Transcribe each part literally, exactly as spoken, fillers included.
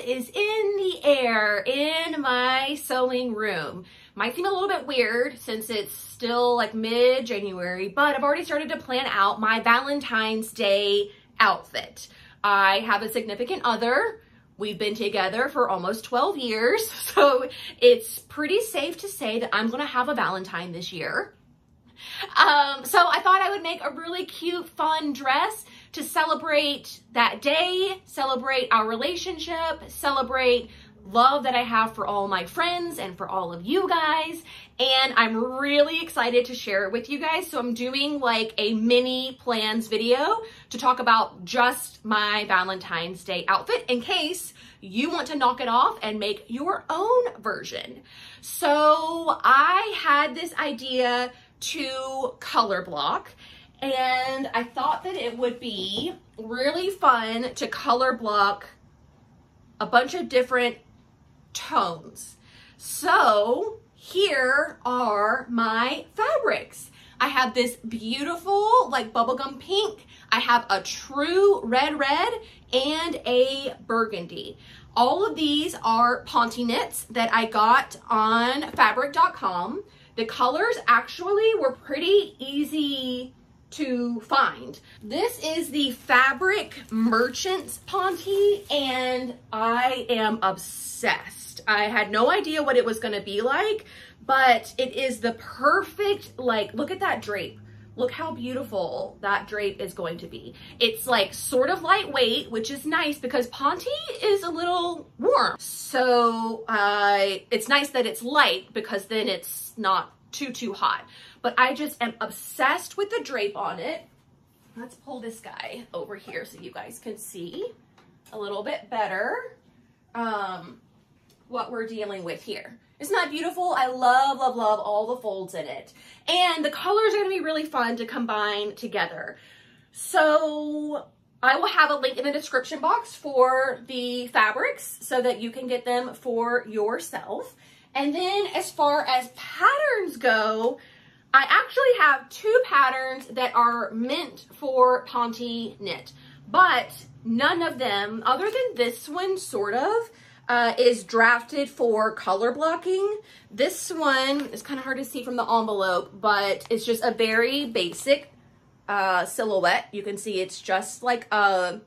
is in the air in my sewing room. Might seem a little bit weird since it's still like mid-January, but I've already started to plan out my Valentine's Day outfit. I have a significant other. We've been together for almost twelve years, so it's pretty safe to say that I'm gonna have a Valentine this year. Um, so I thought I would make a really cute, fun dress to celebrate that day, celebrate our relationship, celebrate love that I have for all my friends and for all of you guys. And I'm really excited to share it with you guys. So I'm doing like a mini plans video to talk about just my Valentine's Day outfit in case you want to knock it off and make your own version. So I had this idea to color block, and I thought that it would be really fun to color block a bunch of different tones. So here are my fabrics. I have this beautiful like bubblegum pink. I have a true red red and a burgundy. All of these are Ponte knits that I got on fabric dot com. The colors actually were pretty easy to find. This is the Fabric Merchants Ponte, and I am obsessed. I had no idea what it was gonna be like, but it is the perfect, like, look at that drape. Look how beautiful that drape is going to be. It's like sort of lightweight, which is nice because Ponte is a little warm. So uh, it's nice that it's light because then it's not too, too hot. But I just am obsessed with the drape on it. Let's pull this guy over here so you guys can see a little bit better um, what we're dealing with here. Isn't that beautiful? I love, love, love all the folds in it. And the colors are gonna be really fun to combine together. So I will have a link in the description box for the fabrics so that you can get them for yourself. And then as far as patterns go, I actually have two patterns that are meant for Ponte knit, but none of them, other than this one sort of, Uh, is drafted for color blocking. This one is kind of hard to see from the envelope, but it's just a very basic uh, silhouette. You can see it's just like a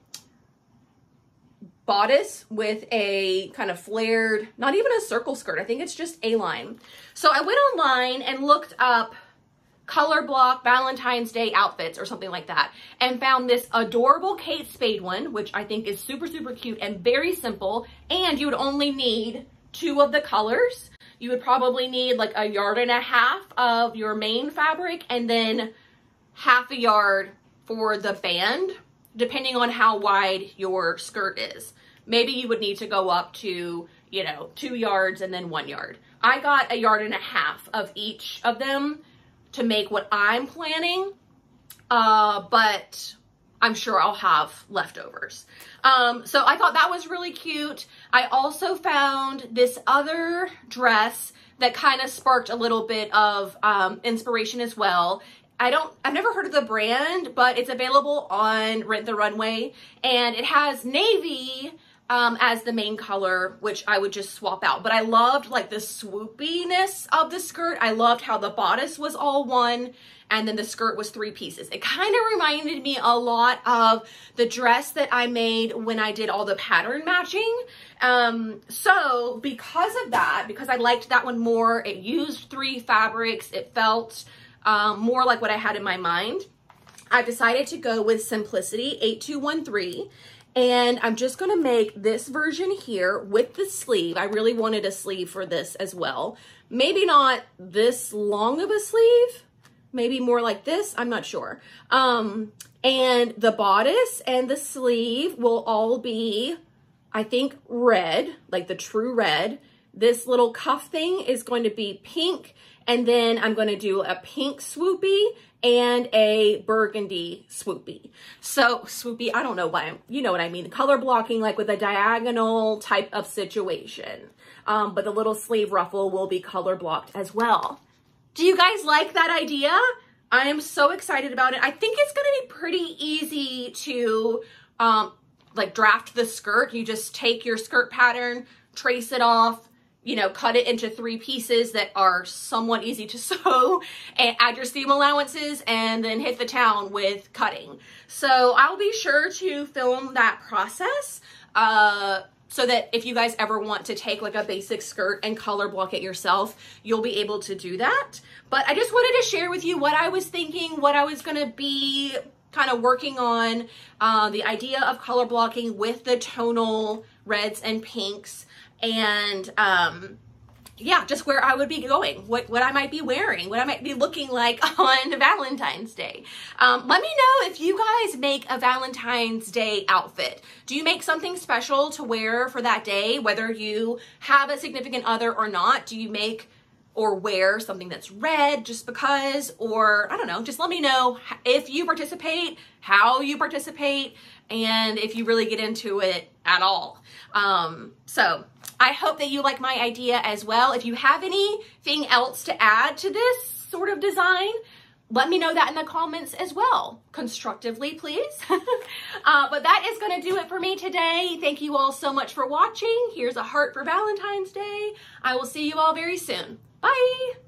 bodice with a kind of flared, not even a circle skirt. I think it's just A-line. So I went online and looked up color block Valentine's Day outfits or something like that, and found this adorable Kate Spade one, which I think is super, super cute and very simple. And you would only need two of the colors. You would probably need like a yard and a half of your main fabric and then half a yard for the band, depending on how wide your skirt is. Maybe you would need to go up to, you know, two yards and then one yard. I got a yard and a half of each of them to make what I'm planning, uh, but I'm sure I'll have leftovers. Um, so I thought that was really cute. I also found this other dress that kind of sparked a little bit of um, inspiration as well. I don't, I've never heard of the brand, but it's available on Rent the Runway, and it has navy um, as the main color, which I would just swap out. But I loved like the swoopiness of the skirt. I loved how the bodice was all one and then the skirt was three pieces. It kind of reminded me a lot of the dress that I made when I did all the pattern matching. Um, so because of that, because I liked that one more, it used three fabrics. It felt um, more like what I had in my mind. I decided to go with Simplicity eight two one three. And I'm just gonna make this version here with the sleeve. I really wanted a sleeve for this as well. Maybe not this long of a sleeve, maybe more like this, I'm not sure. Um, and the bodice and the sleeve will all be, I think, red, like the true red. This little cuff thing is going to be pink, and then I'm gonna do a pink swoopy and a burgundy swoopy. So swoopy, I don't know why, I'm, you know what I mean, color blocking like with a diagonal type of situation. Um, but the little sleeve ruffle will be color blocked as well. Do you guys like that idea? I am so excited about it. I think it's gonna be pretty easy to um, like draft the skirt. You just take your skirt pattern, trace it off, you know, cut it into three pieces that are somewhat easy to sew, and add your seam allowances, and then hit the town with cutting. So I'll be sure to film that process uh, so that if you guys ever want to take like a basic skirt and color block it yourself, you'll be able to do that. But I just wanted to share with you what I was thinking, what I was gonna be kind of working on, uh, the idea of color blocking with the tonal reds and pinks. And um, yeah, just where I would be going, what, what I might be wearing, what I might be looking like on Valentine's Day. Um, let me know if you guys make a Valentine's Day outfit. Do you make something special to wear for that day, whether you have a significant other or not? Do you make or wear something that's red just because, or I don't know, just let me know if you participate, how you participate, and if you really get into it at all. Um, so I hope that you like my idea as well. If you have anything else to add to this sort of design, let me know that in the comments as well. Constructively, please. uh, but that is gonna do it for me today. Thank you all so much for watching. Here's a heart for Valentine's Day. I will see you all very soon. Bye.